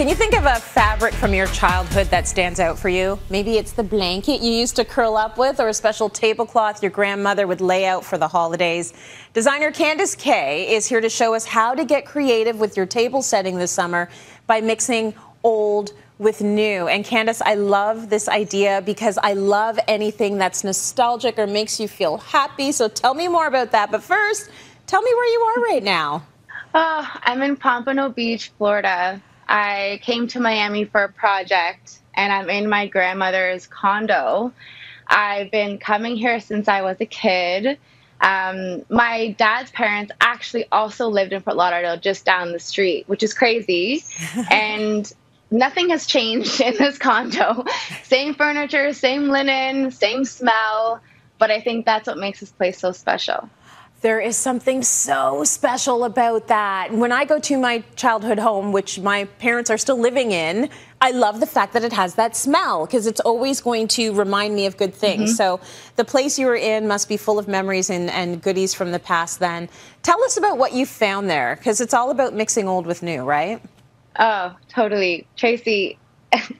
Can you think of a fabric from your childhood that stands out for you? Maybe it's the blanket you used to curl up with, or a special tablecloth your grandmother would lay out for the holidays. Designer Candice Kaye is here to show us how to get creative with your table setting this summer by mixing old with new. And Candice, I love this idea because I love anything that's nostalgic or makes you feel happy. So tell me more about that. But first, tell me where you are right now. Oh, I'm in Pompano Beach, Florida. I came to Miami for a project and I'm in my grandmother's condo. I've been coming here since I was a kid. My dad's parents actually also lived in Fort Lauderdale just down the street, which is crazy. And nothing has changed in this condo. Same furniture, same linen, same smell, but I think that's what makes this place so special. There is something so special about that. When I go to my childhood home, which my parents are still living in, I love the fact that it has that smell because it's always going to remind me of good things. So the place you were in must be full of memories and goodies from the past then. Tell us about what you found there, because it's all about mixing old with new, right? Oh, totally. Tracy,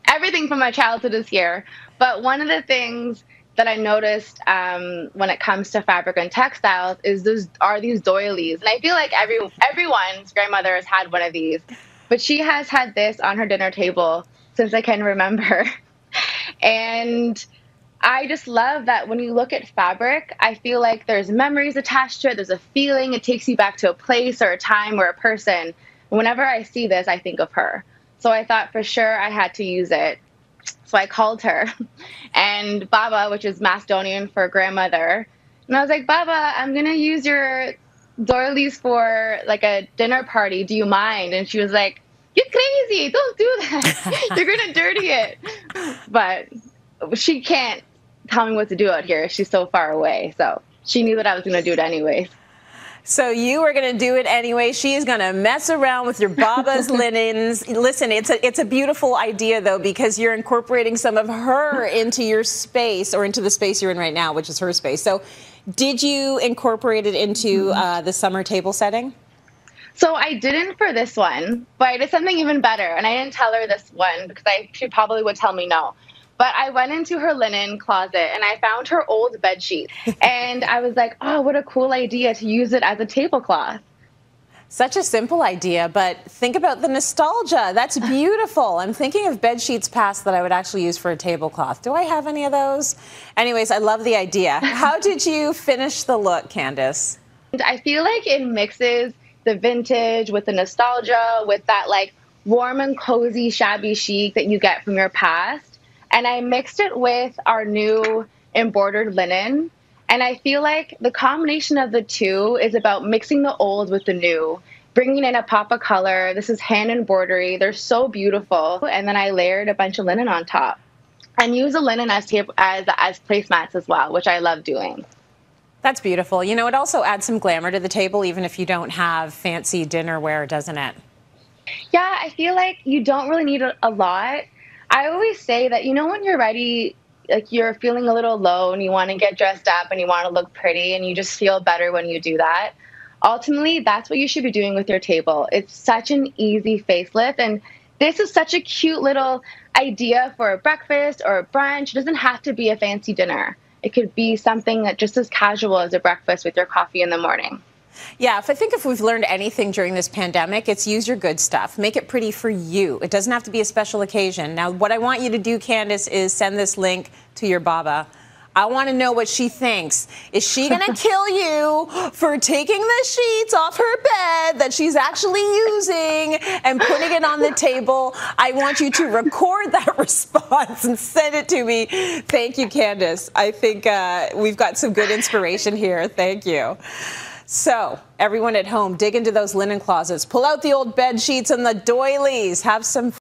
everything from my childhood is here, but one of the things that I noticed when it comes to fabric and textiles is these doilies. And I feel like everyone's grandmother has had one of these, but she has had this on her dinner table since I can remember. And I just love that when you look at fabric, I feel like there's memories attached to it. There's a feeling. It takes you back to a place or a time or a person. Whenever I see this, I think of her. So I thought for sure I had to use it. So I called her, and Baba, which is Macedonian for grandmother, and I was like, Baba, I'm going to use your doilies for like a dinner party. Do you mind? And she was like, you're crazy. Don't do that. You're going to dirty it. But she can't tell me what to do out here. She's so far away. So she knew that I was going to do it anyways. So you are going to do it anyway. She is going to mess around with your Baba's linens. Listen, it's a beautiful idea, though, because you're incorporating some of her into your space, or into the space you're in right now, which is her space. So did you incorporate it into the summer table setting? So I didn't for this one, but I did something even better. And I didn't tell her this one because she probably would tell me no. But I went into her linen closet and I found her old bed sheet. And I was like, oh, what a cool idea to use it as a tablecloth. Such a simple idea, but think about the nostalgia. That's beautiful. I'm thinking of bed sheets past that I would actually use for a tablecloth. Do I have any of those? Anyways, I love the idea. How did you finish the look, Candice? I feel like it mixes the vintage with the nostalgia, with that like warm and cozy shabby chic that you get from your past. And I mixed it with our new embroidered linen. And I feel like the combination of the two is about mixing the old with the new, bringing in a pop of color. This is hand embroidery. They're so beautiful. And then I layered a bunch of linen on top and use the linen as placemats as well, which I love doing. That's beautiful. You know, it also adds some glamour to the table, even if you don't have fancy dinnerware, doesn't it? Yeah, I feel like you don't really need a lot. I always say that, you know, when you're ready, like you're feeling a little low and you want to get dressed up and you want to look pretty and you just feel better when you do that. Ultimately, that's what you should be doing with your table. It's such an easy facelift. And this is such a cute little idea for a breakfast or a brunch. It doesn't have to be a fancy dinner. It could be something that just as casual as a breakfast with your coffee in the morning. Yeah, if we've learned anything during this pandemic, it's use your good stuff. Make it pretty for you. It doesn't have to be a special occasion. Now, what I want you to do, Candice, is send this link to your Baba. I want to know what she thinks. Is she going to kill you for taking the sheets off her bed that she's actually using and putting it on the table? I want you to record that response and send it to me. Thank you, Candice. I think we've got some good inspiration here. Thank you. So, everyone at home, dig into those linen closets, pull out the old bed sheets and the doilies, have some fun.